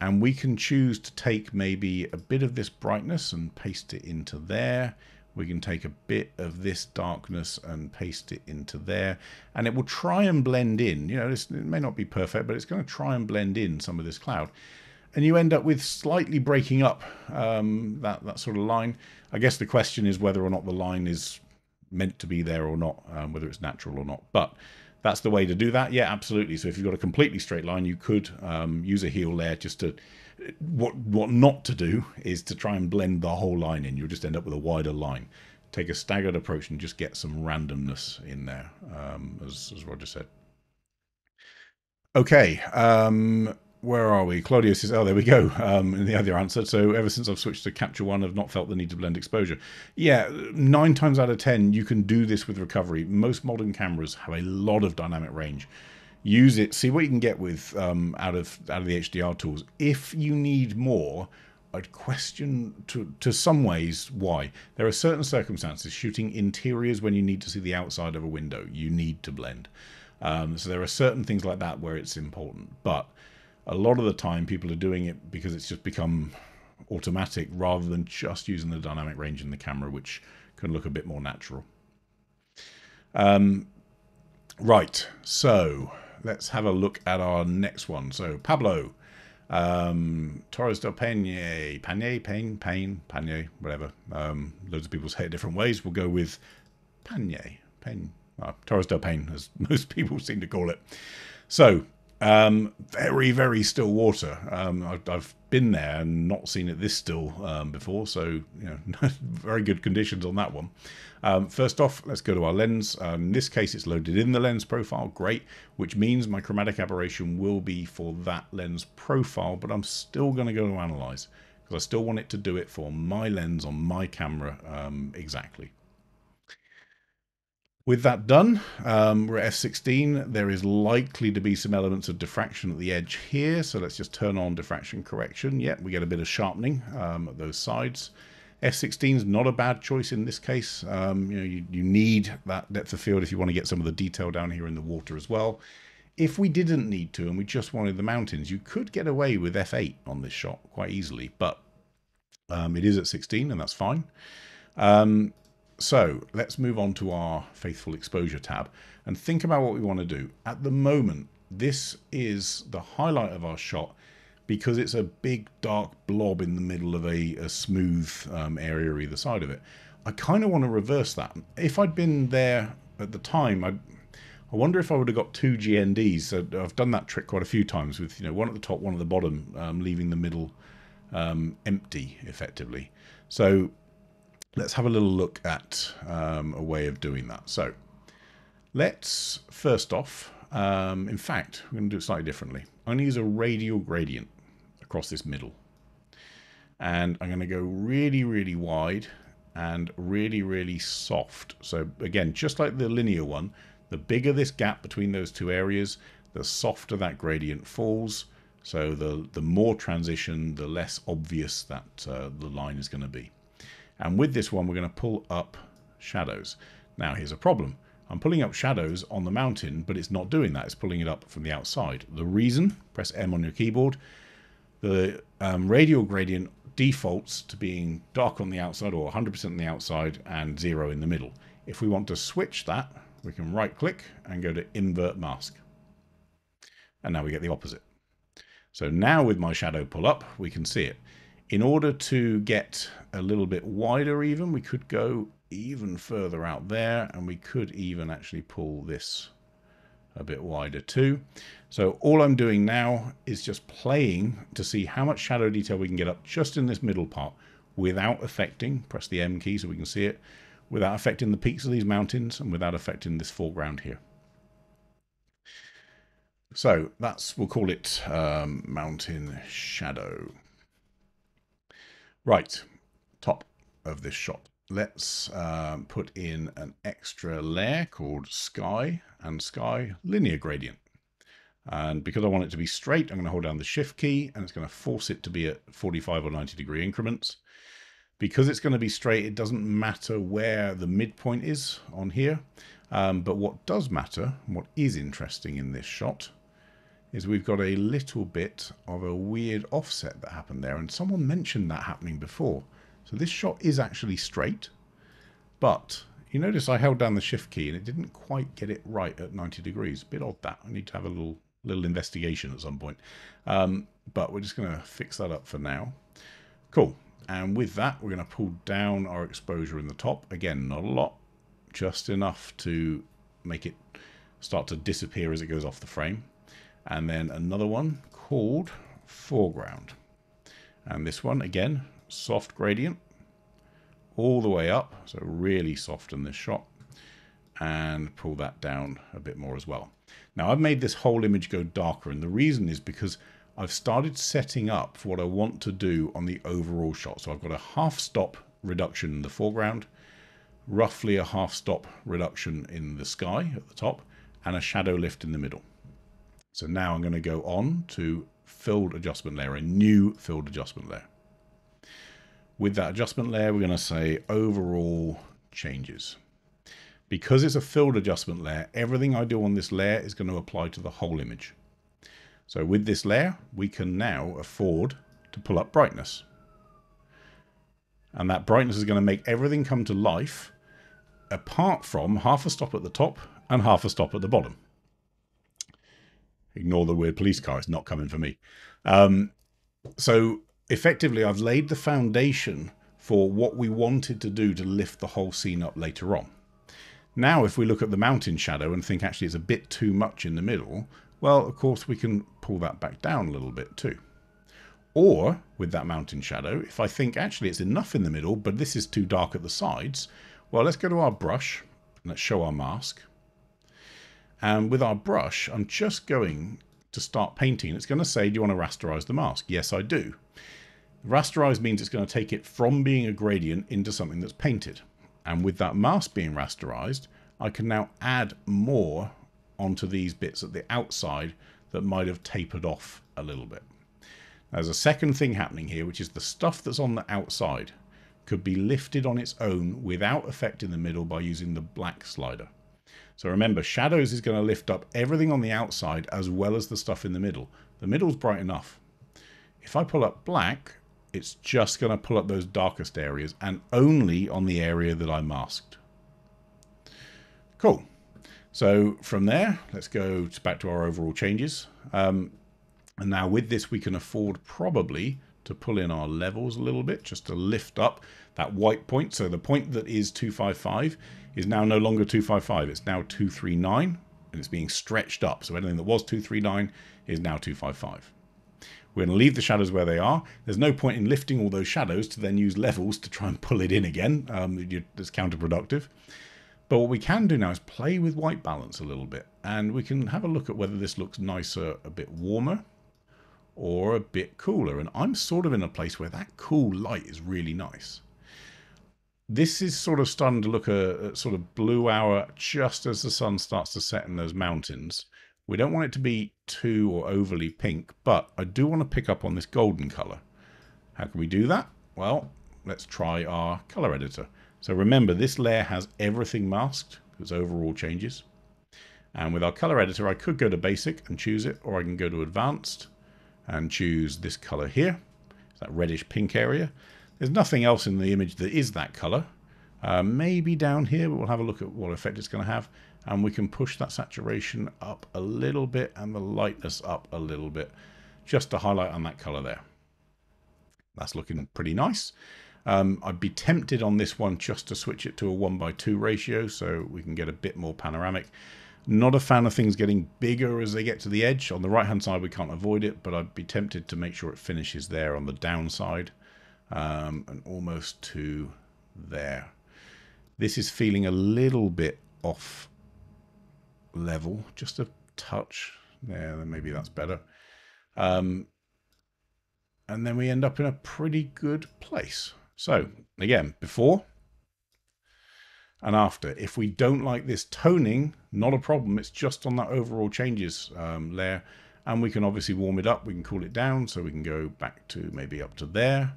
And we can choose to take maybe a bit of this brightness and paste it into there. We can take a bit of this darkness and paste it into there. And it will try and blend in. You know, it may not be perfect, but it's going to try and blend in some of this cloud. And you end up with slightly breaking up that sort of line. I guess the question is whether or not the line is... meant to be there or not, whether it's natural or not, but that's the way to do that. Yeah, absolutely. So if you've got a completely straight line, you could use a heal layer. Just to what not to do is to try and blend the whole line in. You'll just end up with a wider line. Take a staggered approach and just get some randomness in there, as Roger said. Okay, where are we? Claudio says, oh, there we go. The other answer. So ever since I've switched to Capture One, I've not felt the need to blend exposure. Yeah, 9 times out of 10, you can do this with recovery. Most modern cameras have a lot of dynamic range. Use it. See what you can get with out of the HDR tools. If you need more, I'd question to some ways why. There are certain circumstances, shooting interiors when you need to see the outside of a window, you need to blend. So there are certain things like that where it's important. But a lot of the time people are doing it because it's just become automatic rather than just using the dynamic range in the camera, which can look a bit more natural. Right, so let's have a look at our next one. So Pablo, Torres del Paine, Paine, whatever. Loads of people say it different ways. We'll go with Paine. Oh, Torres del Paine, as most people seem to call it. So very, very still water. I've been there and not seen it this still before, so you know, very good conditions on that one. First off, let's go to our lens. In this case, it's loaded in the lens profile, great, which means my chromatic aberration will be for that lens profile, but I'm still going to go to analyze because I still want it to do it for my lens on my camera exactly. With that done, we're at f16. There is likely to be some elements of diffraction at the edge here, so let's just turn on diffraction correction. Yep, we get a bit of sharpening at those sides. F16 is not a bad choice in this case. You know, you need that depth of field if you want to get some of the detail down here in the water as well. If we didn't need to and we just wanted the mountains, you could get away with f8 on this shot quite easily, but it is at 16 and that's fine. So let's move on to our faithful exposure tab and think about what we want to do. At the moment, this is the highlight of our shot because it's a big dark blob in the middle of a smooth area either side of it. I kind of want to reverse that. If I'd been there at the time, I wonder if I would have got two GNDs. So I've done that trick quite a few times with, you know, one at the top, one at the bottom, leaving the middle empty effectively. So let's have a little look at a way of doing that. So let's first off, in fact, we're going to do it slightly differently. I'm going to use a radial gradient across this middle. And I'm going to go really, really wide and really, really soft. So again, just like the linear one, the bigger this gap between those two areas, the softer that gradient falls. So the more transition, the less obvious that the line is going to be. And with this one, we're going to pull up shadows. Now, here's a problem. I'm pulling up shadows on the mountain, but it's not doing that. It's pulling it up from the outside. The reason, press M on your keyboard, the radial gradient defaults to being dark on the outside or 100% on the outside and zero in the middle. If we want to switch that, we can right click and go to invert mask. And now we get the opposite. So now with my shadow pull up, we can see it. In order to get a little bit wider even, we could go even further out there, and we could even actually pull this a bit wider too. So all I'm doing now is just playing to see how much shadow detail we can get up just in this middle part without affecting, press the M key so we can see it, without affecting the peaks of these mountains and without affecting this foreground here. So that's, we'll call it mountain shadow. Right, top of this shot. Let's put in an extra layer called sky and sky linear gradient. And because I want it to be straight, I'm going to hold down the shift key and it's going to force it to be at 45 or 90 degree increments. Because it's going to be straight, it doesn't matter where the midpoint is on here. But what does matter, what is interesting in this shot, is we've got a little bit of a weird offset that happened there, and someone mentioned that happening before. So this shot is actually straight, but you notice I held down the shift key and it didn't quite get it right at 90 degrees. A bit odd that. I need to have a little investigation at some point. But we're just going to fix that up for now. Cool. And with that, we're going to pull down our exposure in the top. Again, not a lot, just enough to make it start to disappear as it goes off the frame. And then another one called foreground. And this one, again, soft gradient all the way up. So really soft in this shot. And pull that down a bit more as well. Now, I've made this whole image go darker. And the reason is because I've started setting up for what I want to do on the overall shot. So I've got a half stop reduction in the foreground, roughly a half stop reduction in the sky at the top, and a shadow lift in the middle. So now I'm going to go on to filled adjustment layer, a new filled adjustment layer. with that adjustment layer, we're going to say overall changes. Because it's a filled adjustment layer, everything I do on this layer is going to apply to the whole image. So with this layer, we can now afford to pull up brightness. And that brightness is going to make everything come to life, apart from half a stop at the top and half a stop at the bottom. Ignore the weird police car, it's not coming for me. So effectively, I've laid the foundation for what we wanted to do to lift the whole scene up later on. Now, if we look at the mountain shadow and think actually it's a bit too much in the middle, well, of course, we can pull that back down a little bit too. Or with that mountain shadow, if I think actually it's enough in the middle, but this is too dark at the sides, well, let's go to our brush and let's show our mask. And with our brush, I'm just going to start painting. It's going to say, do you want to rasterize the mask? Yes, I do. Rasterize means it's going to take it from being a gradient into something that's painted. And with that mask being rasterized, I can now add more onto these bits at the outside that might have tapered off a little bit. There's a second thing happening here, which is the stuff that's on the outside could be lifted on its own without affecting the middle by using the black slider. So remember, shadows is going to lift up everything on the outside as well as the stuff in the middle. The middle's bright enough. If I pull up black, it's just going to pull up those darkest areas and only on the area that I masked. Cool. So from there, let's go back to our overall changes. And now with this, we can afford probably to pull in our levels a little bit, just to lift up that white point. So the point that is 255 is now no longer 255. It's now 239, and it's being stretched up. So anything that was 239 is now 255. We're going to leave the shadows where they are. There's no point in lifting all those shadows to then use levels to try and pull it in again. It's counterproductive. But what we can do now is play with white balance a little bit, and we can have a look at whether this looks nicer, a bit warmer, or a bit cooler. And I'm sort of in a place where that cool light is really nice. This is sort of starting to look a sort of blue hour just as the sun starts to set in those mountains. We don't want it to be too or overly pink, but I do want to pick up on this golden color. How can we do that? Well, let's try our color editor. So remember, this layer has everything masked, because overall changes. And with our color editor, I could go to basic and choose it, or I can go to advanced and choose this color here. It's that reddish pink area. There's nothing else in the image that is that color. Maybe down here, but we'll have a look at what effect it's going to have. And we can push that saturation up a little bit and the lightness up a little bit, just to highlight on that color there. That's looking pretty nice. I'd be tempted on this one just to switch it to a 1:2 ratio so we can get a bit more panoramic. Not a fan of things getting bigger as they get to the edge. On the right-hand side, we can't avoid it, but I'd be tempted to make sure it finishes there on the downside and almost to there. This is feeling a little bit off level, just a touch. Yeah, then maybe that's better. And then we end up in a pretty good place. So again, before and after. If we don't like this toning, not a problem. It's just on that overall changes layer. And we can obviously warm it up. We can cool it down. So we can go back to maybe up to there.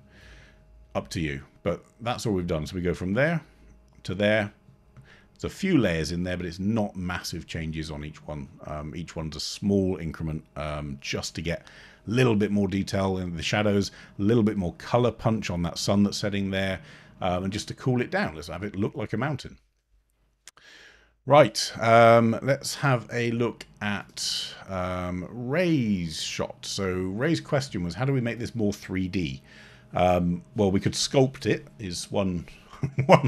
Up to you. But that's all we've done. So we go from there to there. There's a few layers in there, but it's not massive changes on each one. Each one's a small increment just to get a little bit more detail in the shadows, a little bit more color punch on that sun that's setting there, and just to cool it down. Let's have it look like a mountain. Right, let's have a look at Ray's shot. So Ray's question was, how do we make this more 3D? Well, we could sculpt it is one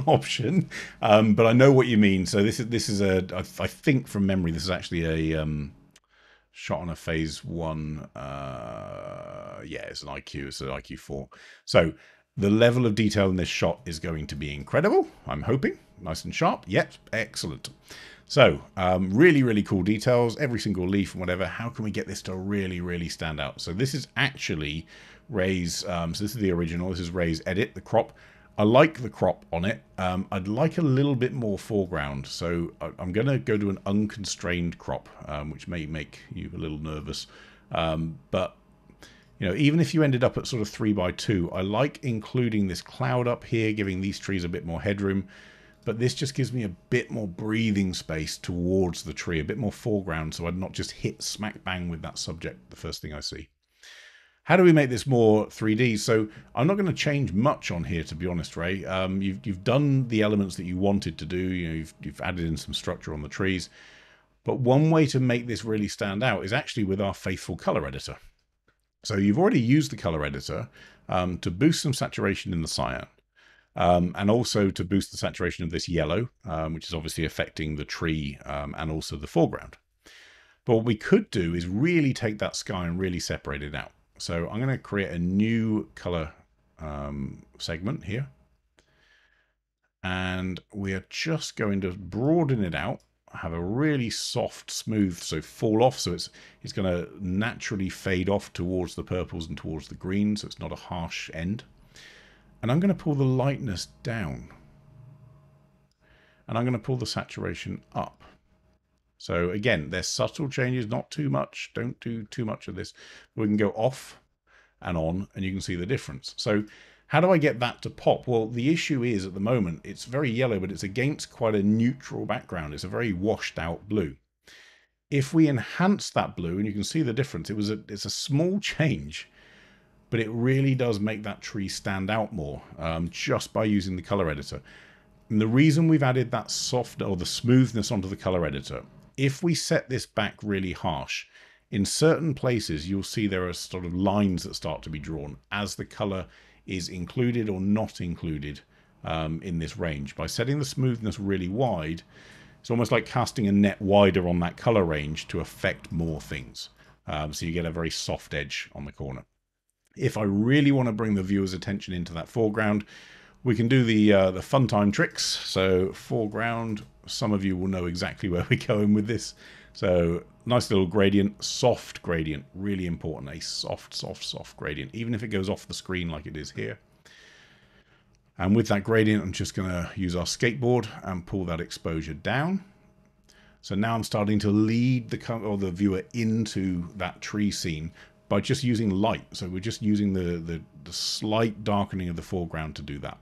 option, but I know what you mean. So this is a, I think from memory, this is actually a shot on a Phase One. Yeah, it's an IQ4. So the level of detail in this shot is going to be incredible. I'm hoping nice and sharp. Yep, excellent. So really, really cool details, every single leaf and whatever. How can we get this to really, really stand out? So this is actually Ray's, so this is the original, this is Ray's edit, the crop. I like the crop on it. I'd like a little bit more foreground. So I'm going to go to an unconstrained crop, which may make you a little nervous. But, you know, even if you ended up at sort of 3 by 2, I like including this cloud up here, giving these trees a bit more headroom. But this just gives me a bit more breathing space towards the tree, a bit more foreground, so I'd not just hit smack bang with that subject the first thing I see. How do we make this more 3D? So I'm not going to change much on here, to be honest, Ray. You've done the elements that you wanted to do. You know, you've added in some structure on the trees. But one way to make this really stand out is actually with our faithful color editor. So you've already used the color editor to boost some saturation in the cyan. And also to boost the saturation of this yellow, which is obviously affecting the tree and also the foreground. But what we could do is really take that sky and really separate it out. So I'm going to create a new color segment here. And we are just going to broaden it out, have a really soft, smooth, so fall off. So it's going to naturally fade off towards the purples and towards the greens. So it's not a harsh end. And I'm going to pull the lightness down. And I'm going to pull the saturation up. So again, there's subtle changes, not too much. Don't do too much of this. We can go off and on, and you can see the difference. So how do I get that to pop? Well, the issue is at the moment, it's very yellow, but it's against quite a neutral background. It's a very washed out blue. If we enhance that blue, and you can see the difference, it's a small change, but it really does make that tree stand out more just by using the color editor. And the reason we've added that soft or the smoothness onto the color editor, if we set this back really harsh, in certain places you'll see there are sort of lines that start to be drawn as the color is included or not included in this range. By setting the smoothness really wide, it's almost like casting a net wider on that color range to affect more things. So you get a very soft edge on the corner. If I really want to bring the viewer's attention into that foreground, we can do the fun time tricks. So foreground, some of you will know exactly where we're going with this. So nice little gradient, soft gradient, really important, a soft, soft, soft gradient, even if it goes off the screen like it is here. And with that gradient, I'm just going to use our skateboard and pull that exposure down. So now I'm starting to lead the viewer into that tree scene by just using light. So we're just using the slight darkening of the foreground to do that.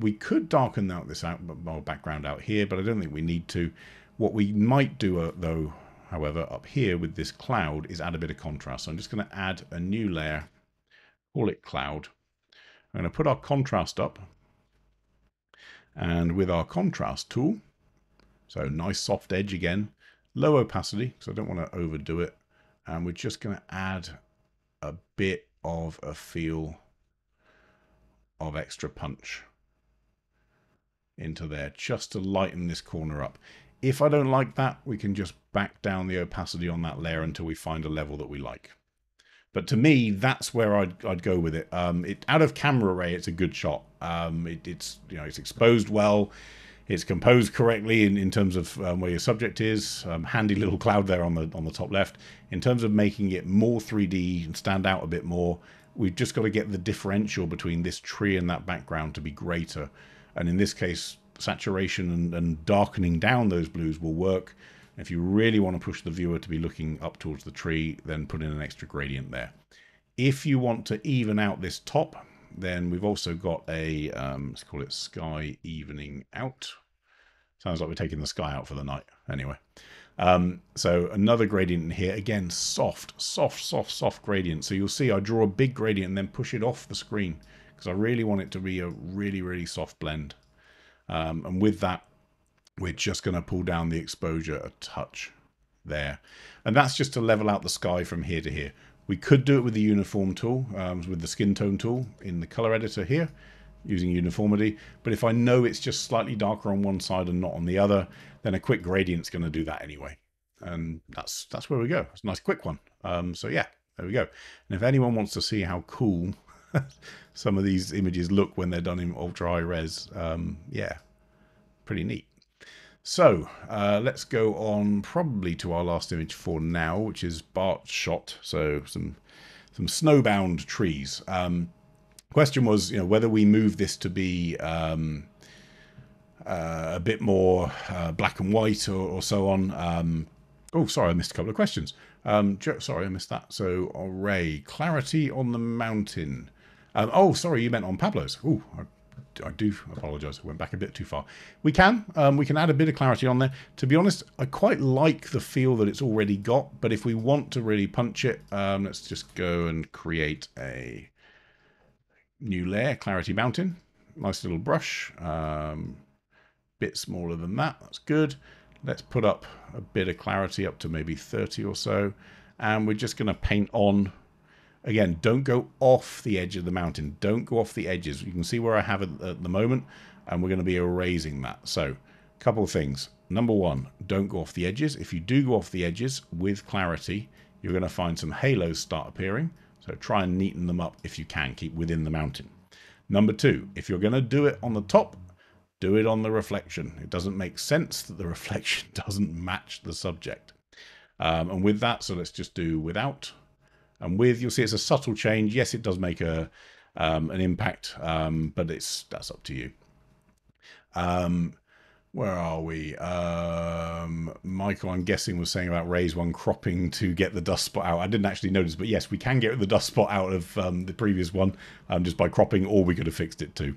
We could darken out this our background out here, but I don't think we need to. What we might do, though, however, up here with this cloud is add a bit of contrast. So I'm just going to add a new layer, call it cloud. I'm going to put our contrast up. And with our contrast tool, so nice soft edge again, low opacity, because I don't want to overdo it. And we're just going to add a bit of a feel of extra punch into there just to lighten this corner up. If I don't like that, we can just back down the opacity on that layer until we find a level that we like. But to me, that's where I'd go with it. Out of camera, Ray, it's a good shot. It's you know, it's exposed well. It's composed correctly in terms of where your subject is. Handy little cloud there on the top left. In terms of making it more 3D and stand out a bit more, we've just got to get the differential between this tree and that background to be greater. And in this case, saturation and darkening down those blues will work. If you really want to push the viewer to be looking up towards the tree, then put in an extra gradient there. If you want to even out this top, then we've also got a, let's call it sky evening out. Sounds like we're taking the sky out for the night anyway. So another gradient in here, again, soft, soft, soft, soft gradient. So you'll see I draw a big gradient and then push it off the screen because I really want it to be a really, really soft blend. And with that, we're just going to pull down the exposure a touch there. And that's just to level out the sky from here to here. We could do it with the uniform tool, with the skin tone tool in the color editor here, using uniformity. But if I know it's just slightly darker on one side and not on the other, then a quick gradient's going to do that anyway. And that's where we go. It's a nice quick one. So yeah, there we go. And if anyone wants to see how cool some of these images look when they're done in ultra high res, yeah, pretty neat. So let's go on probably to our last image for now, which is Bart's shot. So some snowbound trees. Question was, you know, whether we move this to be a bit more black and white or so on. Oh, sorry, I missed a couple of questions. Sorry, I missed that. So, Ray, clarity on the mountain. Oh, sorry, you meant on Pablo's. Oh, I do apologize. I went back a bit too far. We can add a bit of clarity on there. To be honest, I quite like the feel that it's already got, but if we want to really punch it, let's just go and create a new layer, Clarity Mountain. Nice little brush. Bit smaller than that. That's good. Let's put up a bit of clarity up to maybe 30 or so. And we're just going to paint on. Again, don't go off the edge of the mountain. Don't go off the edges. You can see where I have it at the moment, and we're going to be erasing that. So, a couple of things. Number one, don't go off the edges. If you do go off the edges with clarity, you're going to find some halos start appearing. So try and neaten them up if you can. Keep within the mountain. Number two, if you're going to do it on the top, do it on the reflection. It doesn't make sense that the reflection doesn't match the subject. And with that, so let's just do without. And with, you'll see it's a subtle change. Yes, it does make a an impact, but that's up to you. Where are we? Michael, I'm guessing, was saying about Ray's one cropping to get the dust spot out. I didn't actually notice, but yes, we can get the dust spot out of the previous one just by cropping, or we could have fixed it too.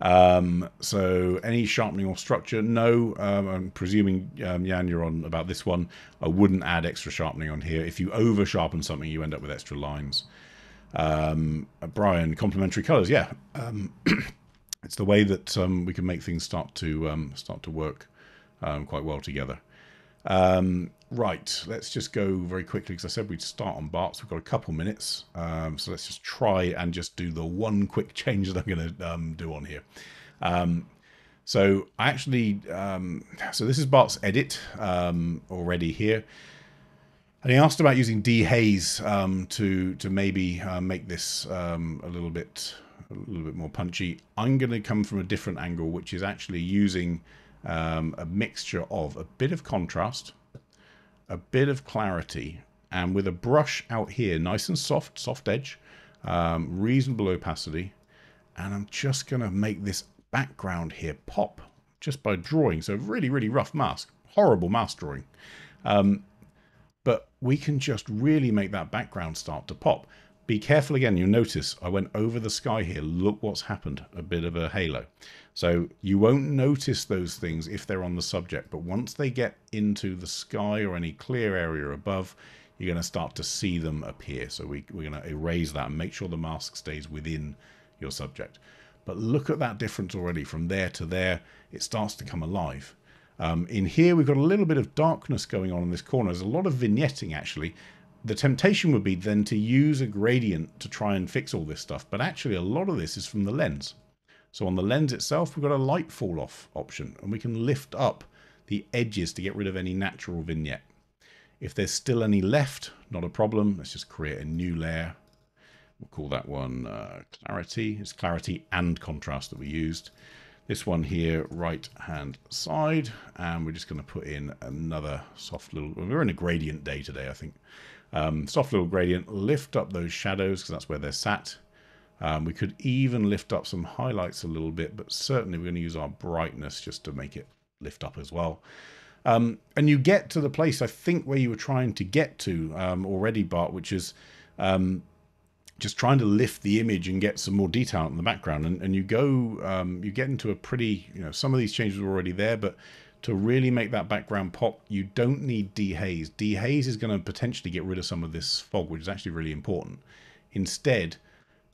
So any sharpening or structure? No. I'm presuming, Jan, you're on about this one. I wouldn't add extra sharpening on here. If you over sharpen something, you end up with extra lines. Brian, complementary colors. Yeah. It's the way that we can make things start to work quite well together. Right. Let's just go very quickly, because I said we'd start on Bart, so we've got a couple minutes. So let's just try and just do the one quick change that I'm going to do on here. So I actually, so this is Bart's edit already here. And he asked about using dehaze to maybe make this a little bit more punchy. I'm going to come from a different angle, which is actually using a mixture of a bit of contrast, a bit of clarity, and with a brush out here, nice and soft, soft edge, reasonable opacity, and I'm just going to make this background here pop just by drawing. So really, really rough mask, horrible mask drawing, but we can just really make that background start to pop. Be careful again, you'll notice I went over the sky here. Look what's happened, a bit of a halo. So you won't notice those things if they're on the subject, but once they get into the sky or any clear area above, you're going to start to see them appear. So we're going to erase that and make sure the mask stays within your subject. But look at that difference already. From there to there, it starts to come alive. In here, we've got a little bit of darkness going on in this corner. There's a lot of vignetting, actually. The temptation would be then to use a gradient to try and fix all this stuff. But actually, a lot of this is from the lens. So on the lens itself, we've got a light fall off option, and we can lift up the edges to get rid of any natural vignette. If there's still any left, not a problem. Let's just create a new layer. We'll call that one Clarity. It's Clarity and Contrast that we used. This one here, right-hand side. And we're just going to put in another soft little... We're in a gradient day today, I think. Soft little gradient, lift up those shadows because that's where they're sat. We could even lift up some highlights a little bit, but certainly we're going to use our brightness just to make it lift up as well. And you get to the place, I think, where you were trying to get to already, Bart, which is just trying to lift the image and get some more detail in the background. And you go, you get into a pretty, you know, some of these changes were already there, but to really make that background pop, you don't need dehaze. Dehaze is going to potentially get rid of some of this fog, which is actually really important. Instead,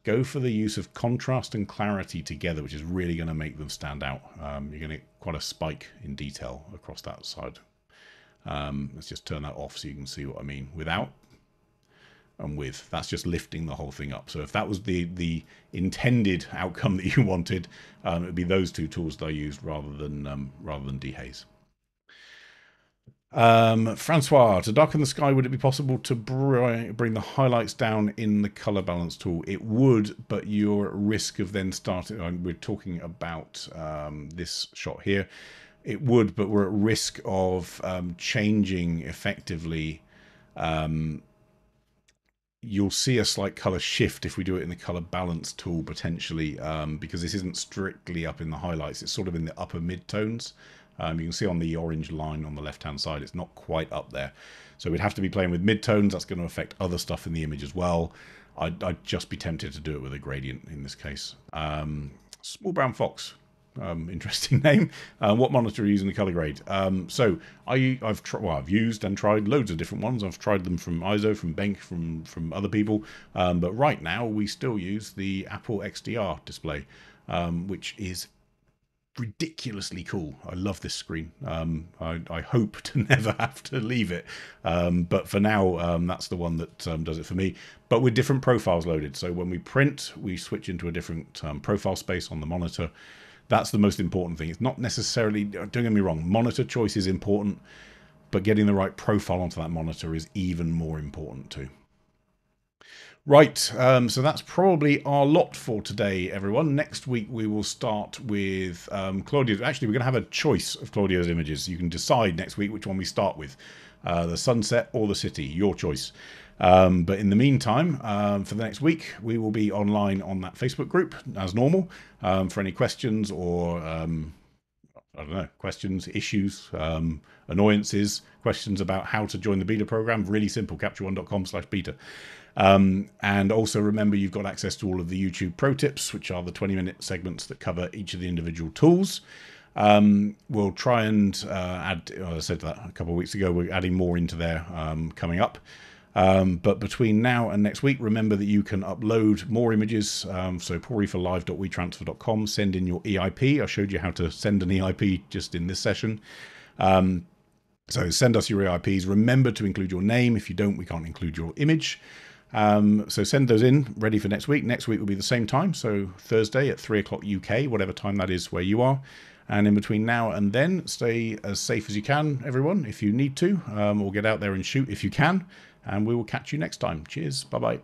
go for the use of contrast and clarity together, which is really going to make them stand out. You're going to get quite a spike in detail across that side. Let's just turn that off so you can see what I mean. Without and with, that's just lifting the whole thing up. So if that was the intended outcome that you wanted, it would be those two tools that I used rather than dehaze. Francois, to darken the sky, would it be possible to bring the highlights down in the color balance tool? It would, but you're at risk of then starting. We're talking about this shot here. It would, but we're at risk of changing effectively. You'll see a slight color shift if we do it in the color balance tool potentially, because this isn't strictly up in the highlights. It's sort of in the upper midtones. You can see on the orange line on the left-hand side, it's not quite up there. So we'd have to be playing with midtones. That's going to affect other stuff in the image as well. I'd just be tempted to do it with a gradient in this case. Small brown fox. Interesting name. What monitor are you using to color grade? So I've used and tried loads of different ones. I've tried them from ISO, from Benk, from other people. But right now we still use the Apple XDR display, which is ridiculously cool. I love this screen. I hope to never have to leave it, but for now that's the one that does it for me, but with different profiles loaded. So when we print, we switch into a different profile space on the monitor. That's the most important thing. It's not necessarily, don't get me wrong, monitor choice is important, but getting the right profile onto that monitor is even more important too. Right, so that's probably our lot for today, everyone. Next week we will start with Claudia's. Actually, we're going to have a choice of Claudia's images. You can decide next week which one we start with, the sunset or the city, your choice. But in the meantime, for the next week, we will be online on that Facebook group as normal for any questions or... I don't know, questions, issues, annoyances, questions about how to join the beta program. Really simple, captureone.com/beta. And also remember, you've got access to all of the YouTube pro tips, which are the 20-minute segments that cover each of the individual tools. We'll try and add, I said that a couple of weeks ago, we're adding more into there coming up. But between now and next week, remember that you can upload more images. So pawreeferlive.wetransfer.com, send in your EIP. I showed you how to send an EIP just in this session. So send us your EIPs. Remember to include your name. If you don't, we can't include your image. So send those in, ready for next week. Next week will be the same time. So Thursday at 3 o'clock UK, whatever time that is where you are. And in between now and then, stay as safe as you can, everyone, if you need to, or get out there and shoot if you can. And we will catch you next time. Cheers. Bye-bye.